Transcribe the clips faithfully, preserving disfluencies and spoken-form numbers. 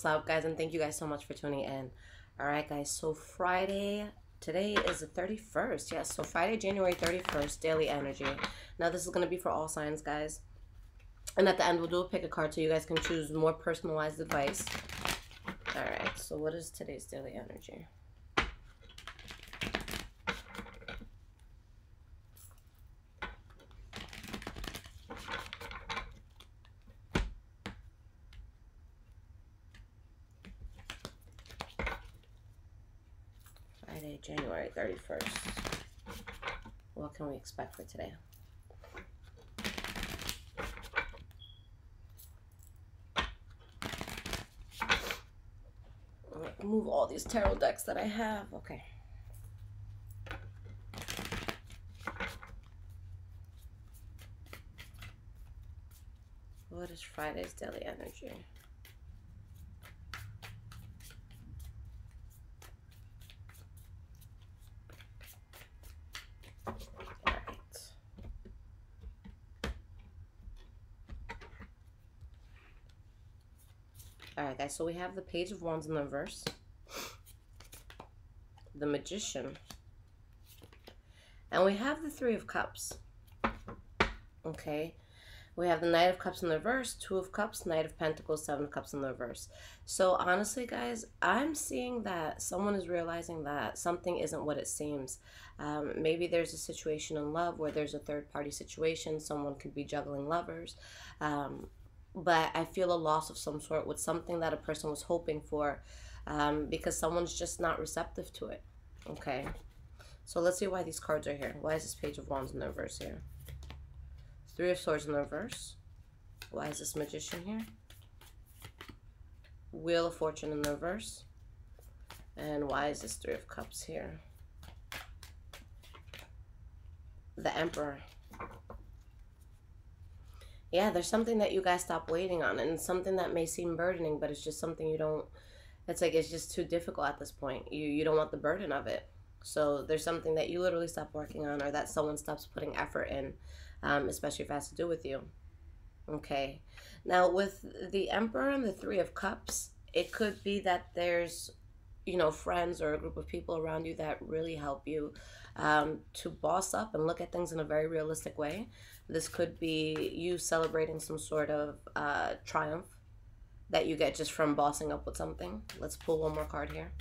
What's up, guys? And thank you guys so much for tuning in. All right, guys, so Friday, today is the thirty-first. Yes, so Friday, January thirty-first, daily energy. Now, this is going to be for all signs, guys. And at the end, we'll do a pick a card so you guys can choose more personalized advice. All right, so what is today's daily energy? Friday, January thirty-first. What can we expect for today? Move all these tarot decks that I have. Okay. What is Friday's daily energy? All right, guys, so we have the Page of Wands in the reverse, the Magician, and we have the Three of Cups. Okay, we have the Knight of Cups in the reverse, Two of Cups, Knight of Pentacles, Seven of Cups in the reverse. So honestly, guys, I'm seeing that someone is realizing that something isn't what it seems. Um, maybe there's a situation in love where there's a third-party situation. Someone could be juggling lovers. Um, But I feel a loss of some sort with something that a person was hoping for, um, because someone's just not receptive to it. Okay, so let's see why these cards are here. Why is this Page of Wands in the reverse here? Three of Swords in the reverse. Why is this Magician here? Wheel of Fortune in the reverse. And why is this Three of Cups here? The Emperor. Yeah, there's something that you guys stop waiting on, and something that may seem burdening, but it's just something you don't, it's like it's just too difficult at this point. You you don't want the burden of it. So there's something that you literally stop working on, or that someone stops putting effort in, um, especially if it has to do with you. Okay. Now, with the Emperor and the Three of Cups, it could be that there's, you know, friends or a group of people around you that really help you um, to boss up and look at things in a very realistic way. This could be you celebrating some sort of uh, triumph that you get just from bossing up with something. Let's pull one more card here.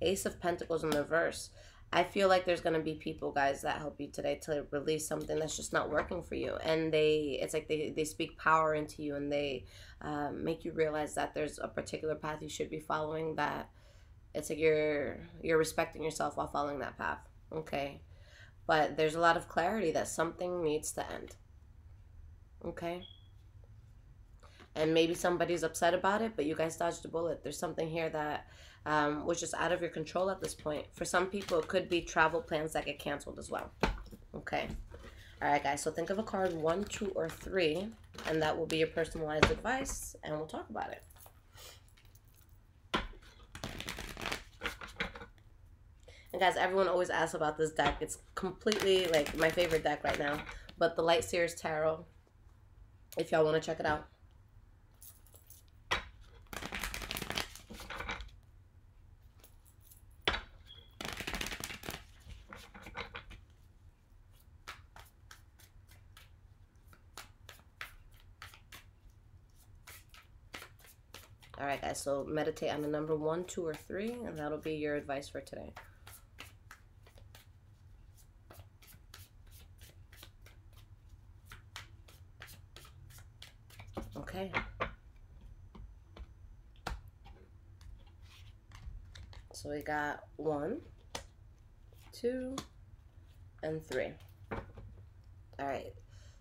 Ace of Pentacles in the reverse. I feel like there's going to be people, guys, that help you today to release something that's just not working for you. And they, it's like they, they speak power into you, and they um, make you realize that there's a particular path you should be following, that it's like you're, you're respecting yourself while following that path. Okay. But there's a lot of clarity that something needs to end. Okay? And maybe somebody's upset about it, but you guys dodged a bullet. There's something here that um, was just out of your control at this point. For some people, it could be travel plans that get canceled as well. Okay? All right, guys. So think of a card, one, two, or three, and that will be your personalized advice, and we'll talk about it. And guys, everyone always asks about this deck. It's completely, like, my favorite deck right now. But the Light Seers Tarot, if y'all want to check it out. All right, guys, so meditate on the number one, two, or three, and that'll be your advice for today. Okay. So we got one, two, and three. All right.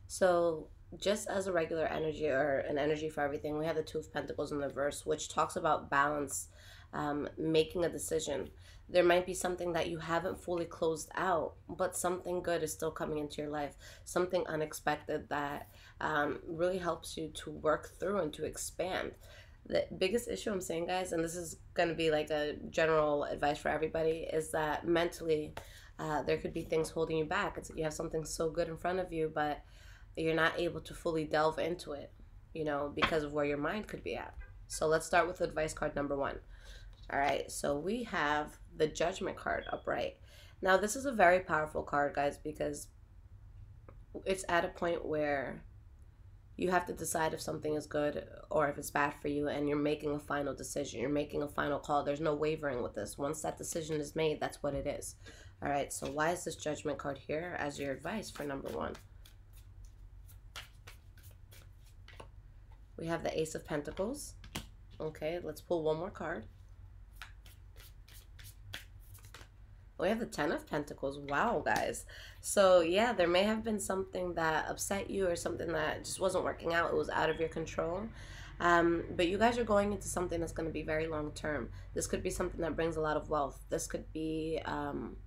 So just as a regular energy, or an energy for everything, we have the Two of Pentacles in the reverse, which talks about balance, um, making a decision. There might be something that you haven't fully closed out, but something good is still coming into your life. Something unexpected that um, really helps you to work through and to expand. The biggest issue I'm saying, guys, and this is going to be like a general advice for everybody, is that mentally uh, there could be things holding you back. It's, you have something so good in front of you, but you're not able to fully delve into it. you know, because of where your mind could be at. So let's start with advice card number one. All right, so we have the Judgment card upright. Now, this is a very powerful card, guys, because it's at a point where you have to decide if something is good or if it's bad for you, and you're making a final decision. You're making a final call. There's no wavering with this. Once that decision is made, that's what it is. All right, so why is this Judgment card here as your advice for number one? We have the Ace of Pentacles. Okay, let's pull one more card. We have the Ten of Pentacles. Wow, guys. So, yeah, there may have been something that upset you or something that just wasn't working out. It was out of your control. Um, but you guys are going into something that's going to be very long-term. This could be something that brings a lot of wealth. This could be um,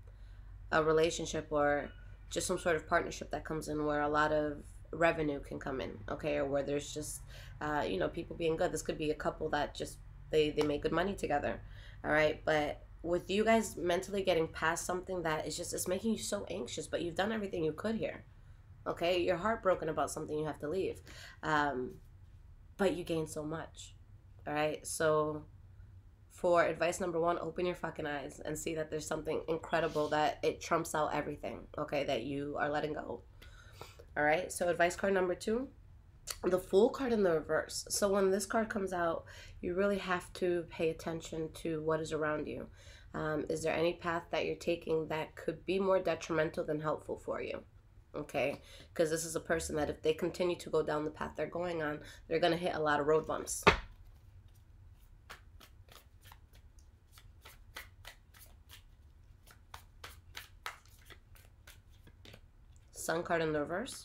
a relationship or just some sort of partnership that comes in where a lot of revenue can come in, okay, or where there's just, uh, you know, people being good. This could be a couple that just, they, they make good money together, all right? But with you guys mentally getting past something that is just, it's making you so anxious, but you've done everything you could here, okay? You're heartbroken about something, you have to leave, um, but you gain so much, all right? So for advice number one, open your fucking eyes and see that there's something incredible, that it trumps out everything, okay, that you are letting go. All right, so advice card number two, the Fool card in the reverse. So when this card comes out, you really have to pay attention to what is around you. Um, is there any path that you're taking that could be more detrimental than helpful for you? Okay, because this is a person that if they continue to go down the path they're going on, they're going to hit a lot of road bumps. Sun card in the reverse.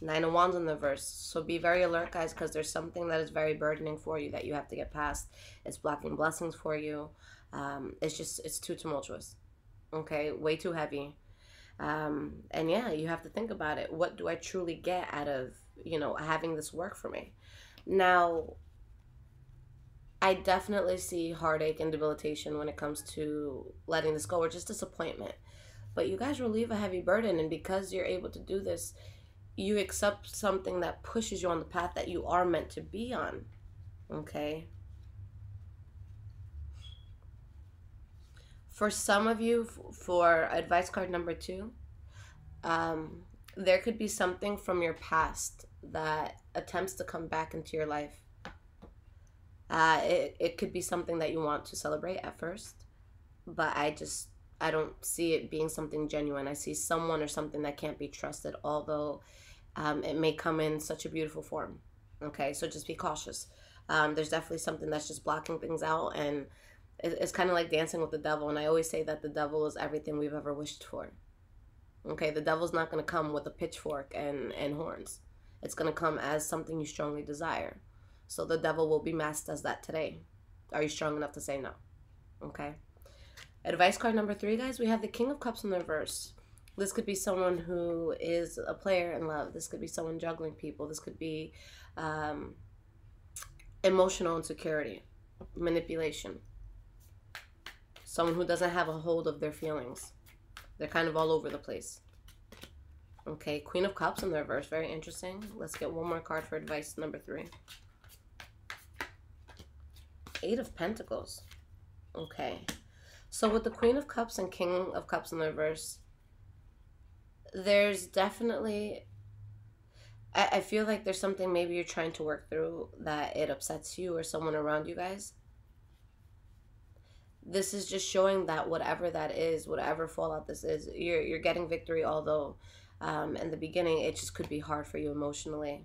Nine of Wands in the reverse. So be very alert, guys, because there's something that is very burdening for you that you have to get past. It's blocking blessings for you. Um, it's just, it's too tumultuous. Okay, way too heavy. Um, and yeah, you have to think about it. What do I truly get out of, you know, having this work for me? Now, I definitely see heartache and debilitation when it comes to letting this go, or just disappointment. But you guys relieve a heavy burden, and because you're able to do this, you accept something that pushes you on the path that you are meant to be on, okay? For some of you, for advice card number two, um, there could be something from your past that attempts to come back into your life. Uh, it, it could be something that you want to celebrate at first, but I just, I don't see it being something genuine. I see someone or something that can't be trusted, although um, it may come in such a beautiful form, okay? So just be cautious. Um, there's definitely something that's just blocking things out, and it, it's kind of like dancing with the devil, and I always say that the devil is everything we've ever wished for, okay? The devil's not going to come with a pitchfork and, and horns. It's going to come as something you strongly desire. So the devil will be masked as that today. Are you strong enough to say no? Okay. Advice card number three, guys. We have the King of Cups in the reverse. This could be someone who is a player in love. This could be someone juggling people. This could be um, emotional insecurity, manipulation. Someone who doesn't have a hold of their feelings. They're kind of all over the place. Okay. Queen of Cups in the reverse. Very interesting. Let's get one more card for advice number three. Eight of Pentacles. Okay. So with the Queen of Cups and King of Cups in the reverse, there's definitely, I, I feel like there's something maybe you're trying to work through that it upsets you or someone around you guys. This is just showing that whatever that is, whatever fallout this is, you're, you're getting victory, although um, in the beginning it just could be hard for you emotionally.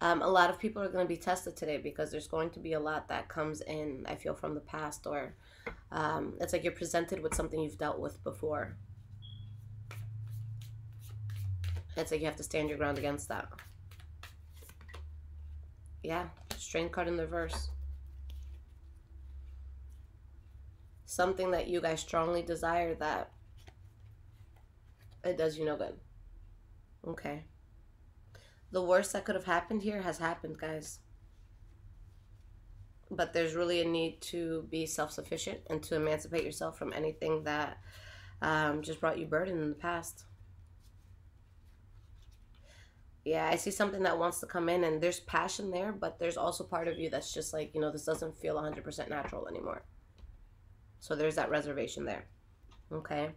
Um, a lot of people are going to be tested today because there's going to be a lot that comes in, I feel, from the past, or um, it's like you're presented with something you've dealt with before. It's like you have to stand your ground against that. Yeah, Strength card in the reverse. Something that you guys strongly desire that it does you no good. Okay. The worst that could have happened here has happened, guys. But there's really a need to be self-sufficient and to emancipate yourself from anything that um, just brought you burden in the past. Yeah, I see something that wants to come in, and there's passion there, but there's also part of you that's just like, you know, this doesn't feel one hundred percent natural anymore. So there's that reservation there. Okay.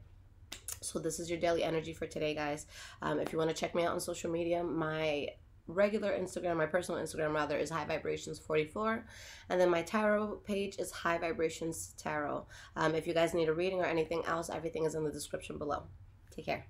So this is your daily energy for today, guys. Um, if you want to check me out on social media, my regular Instagram, my personal Instagram rather, is High Vibrations forty-four, and then my tarot page is High Vibrations Tarot. Um, if you guys need a reading or anything else, everything is in the description below. Take care.